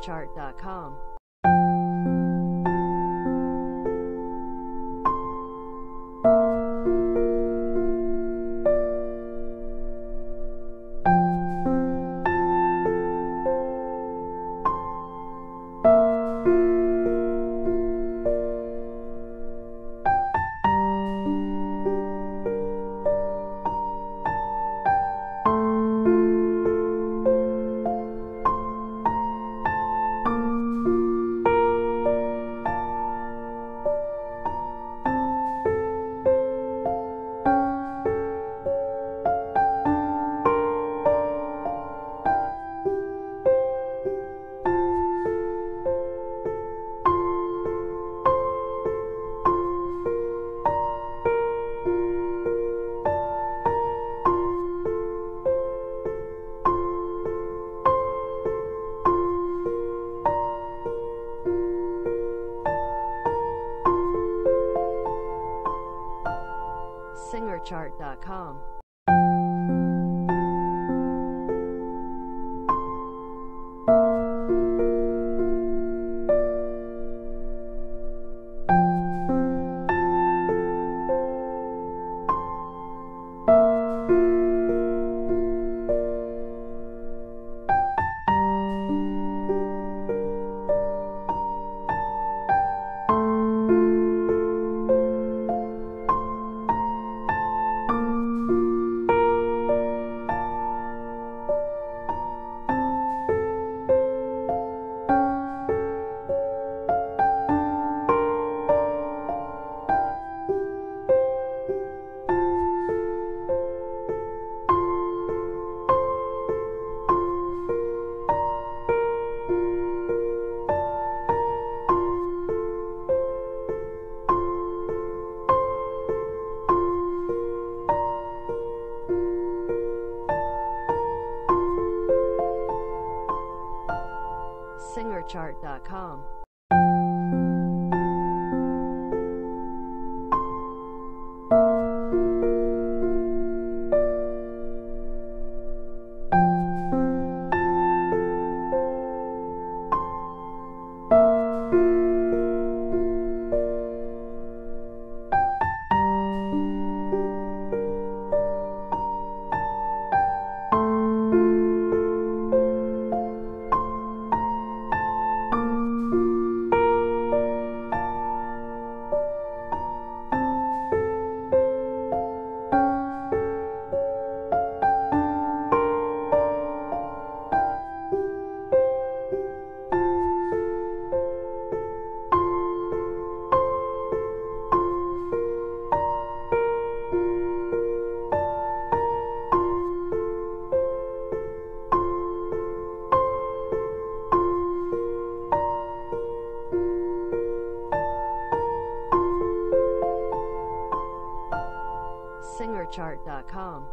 astrolochart.com. SingerChart.com. SingerChart.com. SingerChart.com.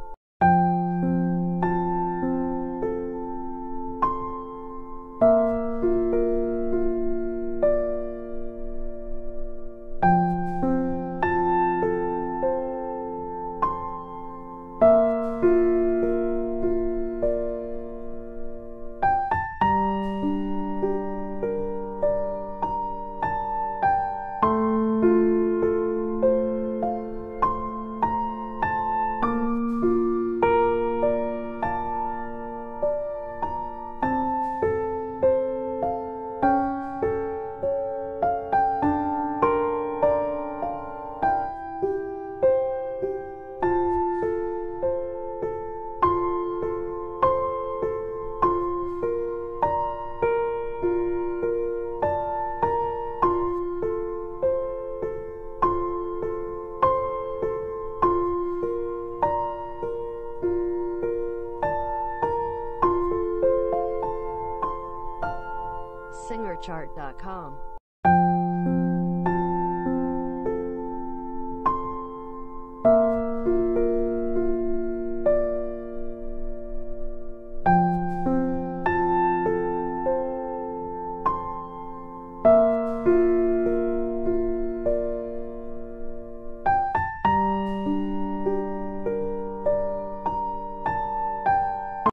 SingerChart.com.